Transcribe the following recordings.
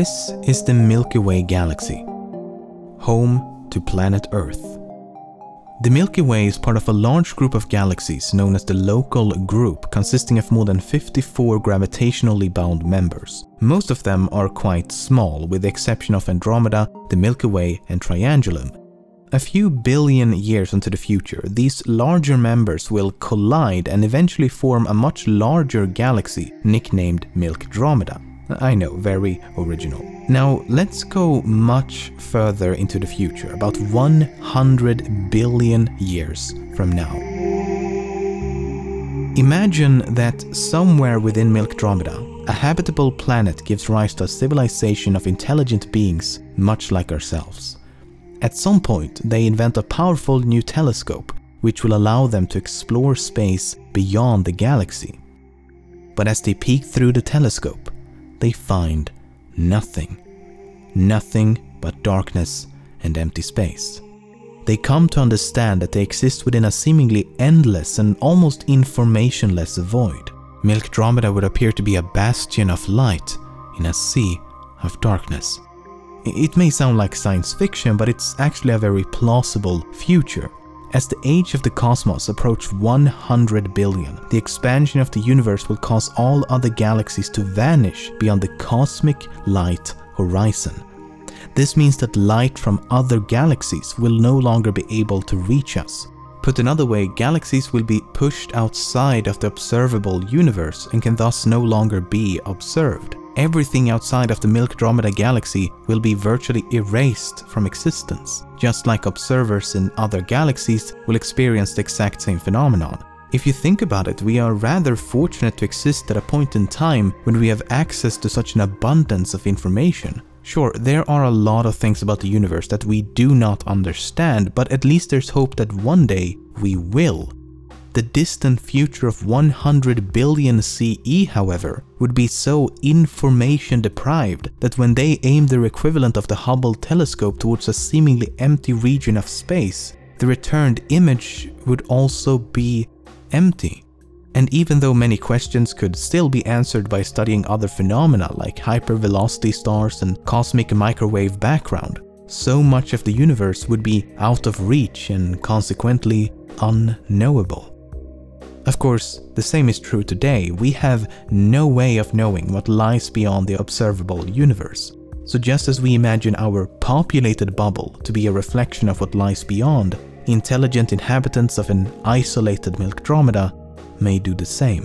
This is the Milky Way galaxy, home to planet Earth. The Milky Way is part of a large group of galaxies known as the Local Group, consisting of more than 54 gravitationally bound members. Most of them are quite small, with the exception of Andromeda, the Milky Way and Triangulum. A few billion years into the future, these larger members will collide and eventually form a much larger galaxy, nicknamed Milkdromeda. I know, very original. Now, let's go much further into the future, about 100 billion years from now. Imagine that somewhere within Milkdromeda, a habitable planet gives rise to a civilization of intelligent beings much like ourselves. At some point, they invent a powerful new telescope, which will allow them to explore space beyond the galaxy. But as they peek through the telescope, they find nothing. Nothing but darkness and empty space. They come to understand that they exist within a seemingly endless and almost informationless void. Milkdromeda would appear to be a bastion of light in a sea of darkness. It may sound like science fiction, but it's actually a very plausible future. As the age of the cosmos approaches 100 billion, the expansion of the universe will cause all other galaxies to vanish beyond the cosmic light horizon. This means that light from other galaxies will no longer be able to reach us. Put another way, galaxies will be pushed outside of the observable universe and can thus no longer be observed. Everything outside of the Milkdromeda galaxy will be virtually erased from existence, just like observers in other galaxies will experience the exact same phenomenon. If you think about it, we are rather fortunate to exist at a point in time when we have access to such an abundance of information. Sure, there are a lot of things about the universe that we do not understand, but at least there's hope that one day we will. The distant future of 100 billion CE, however, would be so information deprived that when they aim their equivalent of the Hubble telescope towards a seemingly empty region of space, the returned image would also be empty. And even though many questions could still be answered by studying other phenomena like hypervelocity stars and cosmic microwave background, so much of the universe would be out of reach and consequently unknowable. Of course, the same is true today. We have no way of knowing what lies beyond the observable universe. So just as we imagine our populated bubble to be a reflection of what lies beyond, intelligent inhabitants of an isolated Milkdromeda may do the same.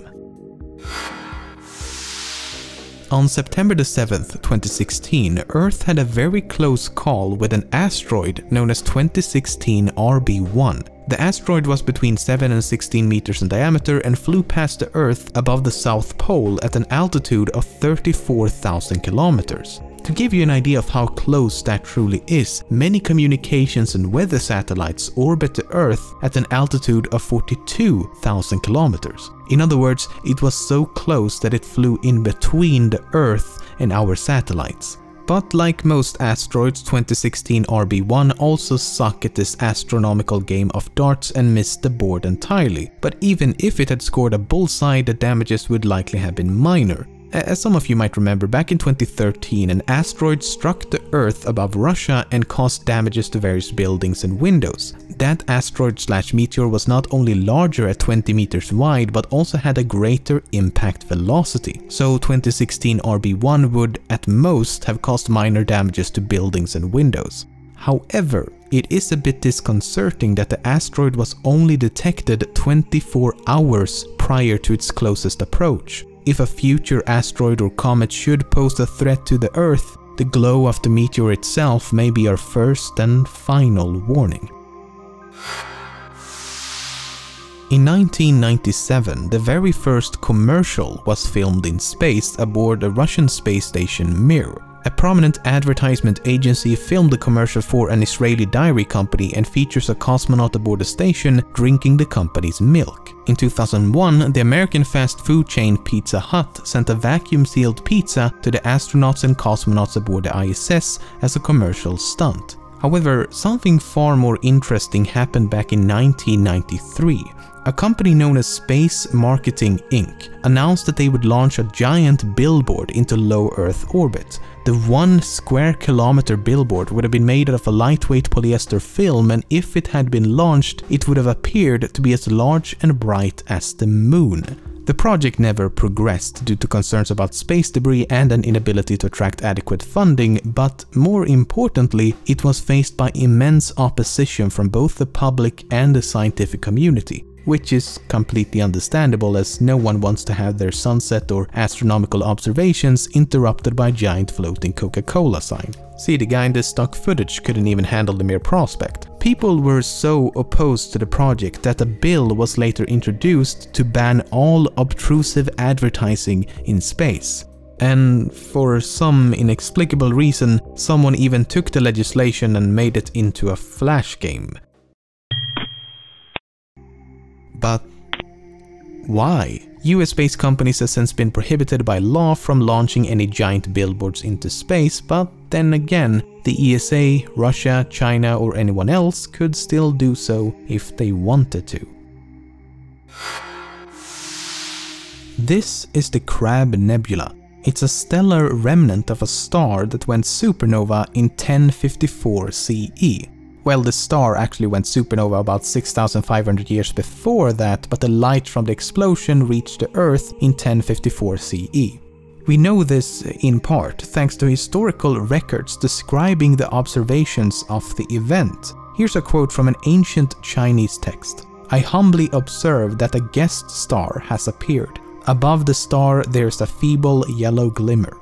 On September the 7th, 2016, Earth had a very close call with an asteroid known as 2016 RB1. The asteroid was between 7 and 16 meters in diameter and flew past the Earth above the South Pole at an altitude of 34,000 kilometers. To give you an idea of how close that truly is, many communications and weather satellites orbit the Earth at an altitude of 42,000 kilometers. In other words, it was so close that it flew in between the Earth and our satellites. But like most asteroids, 2016 RB1 also suck at this astronomical game of darts and missed the board entirely. But even if it had scored a bullseye, the damages would likely have been minor. As some of you might remember, back in 2013, an asteroid struck the Earth above Russia and caused damages to various buildings and windows. That asteroid/meteor was not only larger at 20 meters wide, but also had a greater impact velocity. So 2016 RB1 would, at most, have caused minor damages to buildings and windows. However, it is a bit disconcerting that the asteroid was only detected 24 hours prior to its closest approach. If a future asteroid or comet should pose a threat to the Earth, the glow of the meteor itself may be our first and final warning. In 1997, the very first commercial was filmed in space aboard the Russian space station Mir. A prominent advertisement agency filmed the commercial for an Israeli dairy company and features a cosmonaut aboard the station drinking the company's milk. In 2001, the American fast food chain Pizza Hut sent a vacuum-sealed pizza to the astronauts and cosmonauts aboard the ISS as a commercial stunt. However, something far more interesting happened back in 1993. a company known as Space Marketing Inc. announced that they would launch a giant billboard into low Earth orbit. The 1 square kilometer billboard would have been made out of a lightweight polyester film, and if it had been launched, it would have appeared to be as large and bright as the moon. The project never progressed due to concerns about space debris and an inability to attract adequate funding, but more importantly, it was faced by immense opposition from both the public and the scientific community, which is completely understandable as no one wants to have their sunset or astronomical observations interrupted by a giant floating Coca-Cola sign. See, the guy in this stock footage couldn't even handle the mere prospect. People were so opposed to the project that a bill was later introduced to ban all obtrusive advertising in space. And for some inexplicable reason, someone even took the legislation and made it into a flash game. But why? US space companies have since been prohibited by law from launching any giant billboards into space, but then again, the ESA, Russia, China, or anyone else could still do so if they wanted to. This is the Crab Nebula. It's a stellar remnant of a star that went supernova in 1054 CE. Well, the star actually went supernova about 6,500 years before that, but the light from the explosion reached the Earth in 1054 CE. We know this in part thanks to historical records describing the observations of the event. Here's a quote from an ancient Chinese text. "I humbly observe that a guest star has appeared. Above the star there's a feeble yellow glimmer."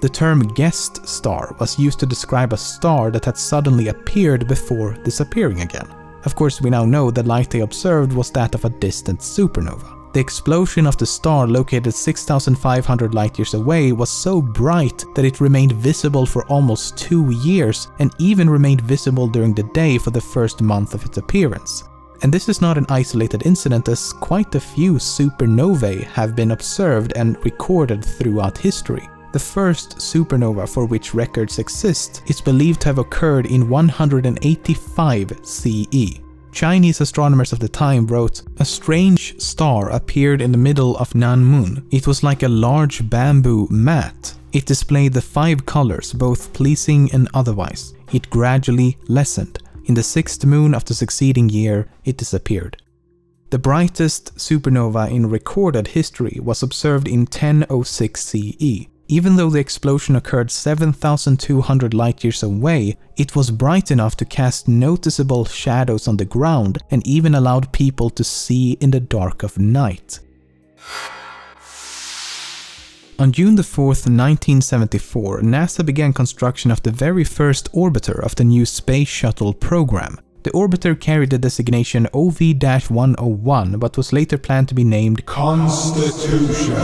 The term guest star was used to describe a star that had suddenly appeared before disappearing again. Of course, we now know the light they observed was that of a distant supernova. The explosion of the star located 6,500 light-years away was so bright that it remained visible for almost 2 years and even remained visible during the day for the first month of its appearance. And this is not an isolated incident, as quite a few supernovae have been observed and recorded throughout history. The first supernova for which records exist is believed to have occurred in 185 CE. Chinese astronomers of the time wrote, "A strange star appeared in the middle of Nan Moon. It was like a large bamboo mat. It displayed the 5 colors, both pleasing and otherwise. It gradually lessened. In the 6th moon of the succeeding year, it disappeared." The brightest supernova in recorded history was observed in 1006 CE. Even though the explosion occurred 7,200 light-years away, it was bright enough to cast noticeable shadows on the ground and even allowed people to see in the dark of night. On June 4, 1974, NASA began construction of the very first orbiter of the new Space Shuttle program. The orbiter carried the designation OV-101, but was later planned to be named Constitution.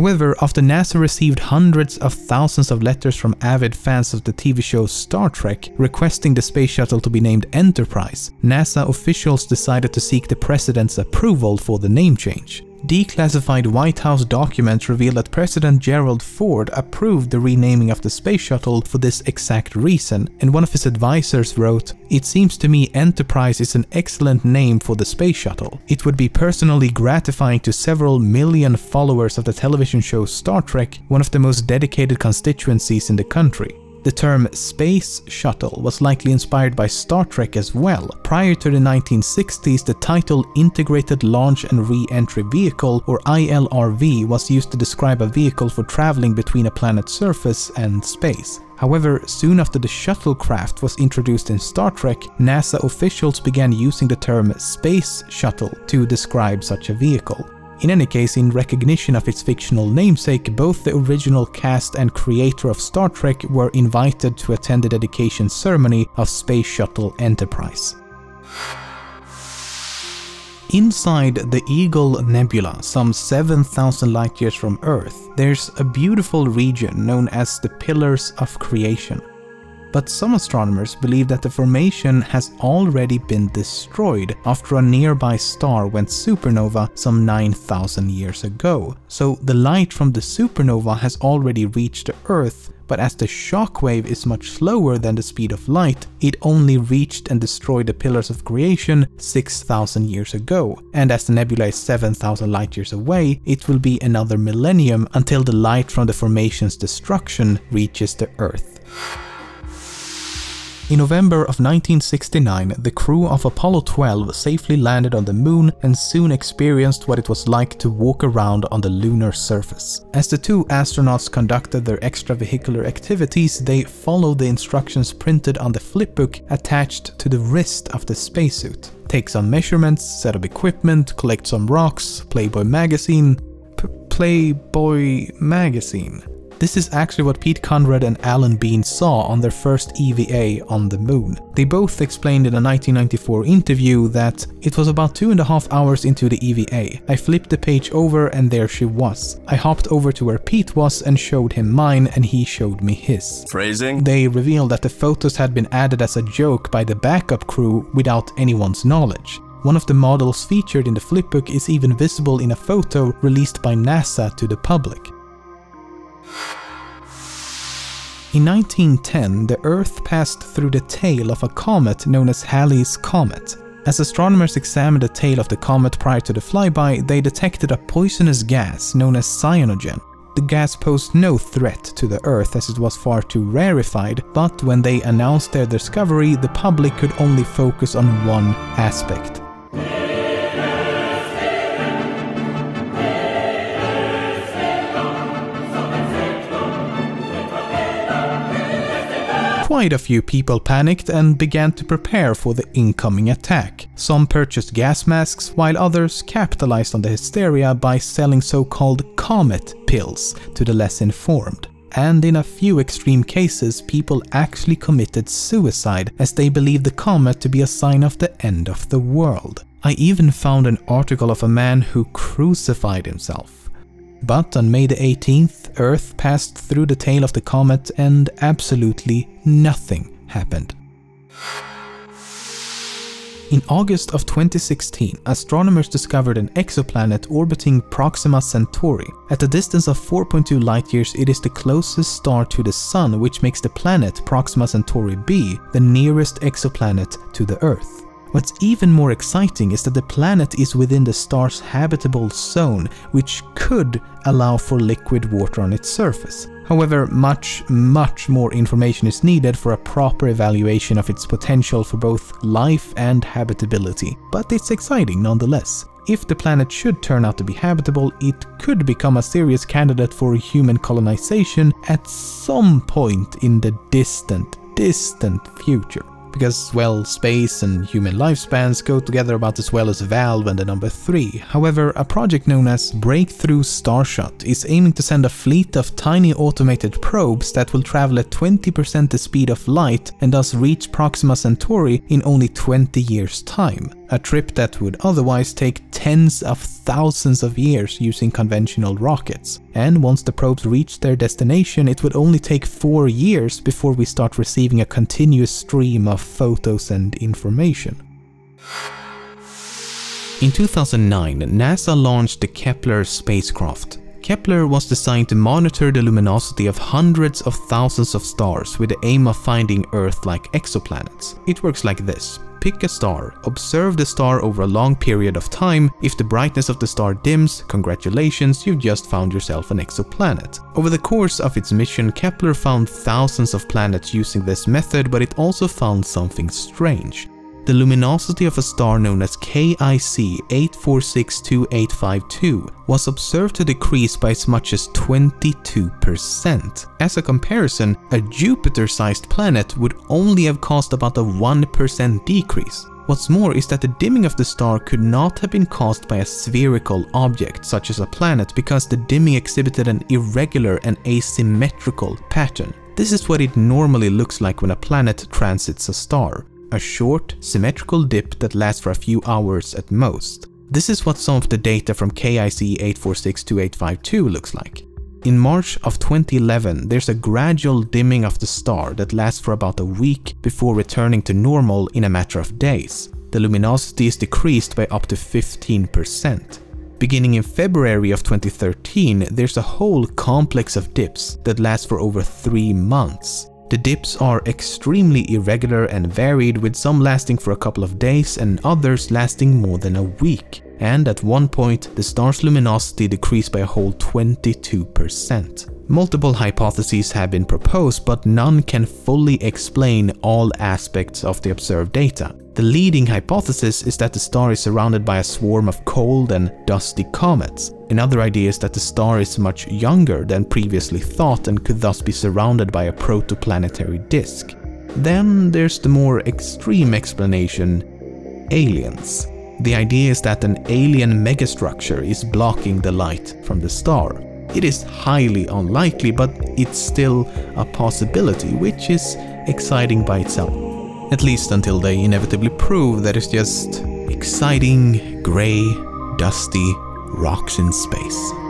However, after NASA received hundreds of thousands of letters from avid fans of the TV show Star Trek requesting the space shuttle to be named Enterprise, NASA officials decided to seek the president's approval for the name change. Declassified White House documents revealed that President Gerald Ford approved the renaming of the space shuttle for this exact reason, and one of his advisors wrote, "It seems to me Enterprise is an excellent name for the space shuttle. It would be personally gratifying to several million followers of the television show Star Trek, one of the most dedicated constituencies in the country." The term Space Shuttle was likely inspired by Star Trek as well. Prior to the 1960s, the title Integrated Launch and Re-Entry Vehicle, or ILRV, was used to describe a vehicle for traveling between a planet's surface and space. However, soon after the shuttlecraft was introduced in Star Trek, NASA officials began using the term Space Shuttle to describe such a vehicle. In any case, in recognition of its fictional namesake, both the original cast and creator of Star Trek were invited to attend the dedication ceremony of Space Shuttle Enterprise. Inside the Eagle Nebula, some 7,000 light-years from Earth, there's a beautiful region known as the Pillars of Creation. but some astronomers believe that the formation has already been destroyed after a nearby star went supernova some 9,000 years ago. So the light from the supernova has already reached the Earth, but as the shockwave is much slower than the speed of light, it only reached and destroyed the Pillars of Creation 6,000 years ago, and as the nebula is 7,000 light years away, it will be another millennium until the light from the formation's destruction reaches the Earth. In November of 1969, the crew of Apollo 12 safely landed on the moon and soon experienced what it was like to walk around on the lunar surface. As the two astronauts conducted their extravehicular activities, they followed the instructions printed on the flipbook attached to the wrist of the spacesuit. Take some measurements, set up equipment, collect some rocks, Playboy Magazine. Playboy Magazine. This is actually what Pete Conrad and Alan Bean saw on their first EVA on the moon. They both explained in a 1994 interview that it was about 2.5 hours into the EVA. I flipped the page over and there she was. I hopped over to where Pete was and showed him mine and he showed me his. Phrasing? They revealed that the photos had been added as a joke by the backup crew without anyone's knowledge. One of the models featured in the flipbook is even visible in a photo released by NASA to the public. In 1910, the Earth passed through the tail of a comet known as Halley's Comet. As astronomers examined the tail of the comet prior to the flyby, they detected a poisonous gas known as cyanogen. The gas posed no threat to the Earth as it was far too rarefied, but when they announced their discovery, the public could only focus on one aspect. Quite a few people panicked and began to prepare for the incoming attack. Some purchased gas masks, while others capitalized on the hysteria by selling so-called comet pills to the less informed. And in a few extreme cases, people actually committed suicide as they believed the comet to be a sign of the end of the world. I even found an article of a man who crucified himself. But on May the 18th, Earth passed through the tail of the comet and absolutely nothing happened. In August of 2016, astronomers discovered an exoplanet orbiting Proxima Centauri. At a distance of 4.2 light-years, it is the closest star to the Sun, which makes the planet Proxima Centauri b the nearest exoplanet to the Earth. What's even more exciting is that the planet is within the star's habitable zone, which could allow for liquid water on its surface. However, much more information is needed for a proper evaluation of its potential for both life and habitability, but it's exciting nonetheless. If the planet should turn out to be habitable, it could become a serious candidate for human colonization at some point in the distant future. Because, well, space and human lifespans go together about as well as Valve and the number 3. However, a project known as Breakthrough Starshot is aiming to send a fleet of tiny automated probes that will travel at 20% the speed of light and thus reach Proxima Centauri in only 20 years' time. A trip that would otherwise take tens of thousands of years using conventional rockets. And once the probes reach their destination, it would only take 4 years before we start receiving a continuous stream of photos and information. In 2009, NASA launched the Kepler spacecraft. Kepler was designed to monitor the luminosity of hundreds of thousands of stars with the aim of finding Earth-like exoplanets. It works like this. Pick a star, observe the star over a long period of time. If the brightness of the star dims, congratulations, you've just found yourself an exoplanet. Over the course of its mission, Kepler found thousands of planets using this method, but it also found something strange. The luminosity of a star known as KIC 8462852 was observed to decrease by as much as 22%. As a comparison, a Jupiter-sized planet would only have caused about a 1% decrease. What's more is that the dimming of the star could not have been caused by a spherical object, such as a planet, because the dimming exhibited an irregular and asymmetrical pattern. This is what it normally looks like when a planet transits a star. A short, symmetrical dip that lasts for a few hours at most. This is what some of the data from KIC 8462852 looks like. In March of 2011, there's a gradual dimming of the star that lasts for about a week before returning to normal in a matter of days. The luminosity is decreased by up to 15%. Beginning in February of 2013, there's a whole complex of dips that lasts for over 3 months. The dips are extremely irregular and varied, with some lasting for a couple of days and others lasting more than a week. And at one point, the star's luminosity decreased by a whole 22%. Multiple hypotheses have been proposed, but none can fully explain all aspects of the observed data. The leading hypothesis is that the star is surrounded by a swarm of cold and dusty comets. Another idea is that the star is much younger than previously thought and could thus be surrounded by a protoplanetary disk. Then there's the more extreme explanation: aliens. The idea is that an alien megastructure is blocking the light from the star. It is highly unlikely, but it's still a possibility, which is exciting by itself. At least until they inevitably prove that it's just exciting, grey, dusty rocks in space.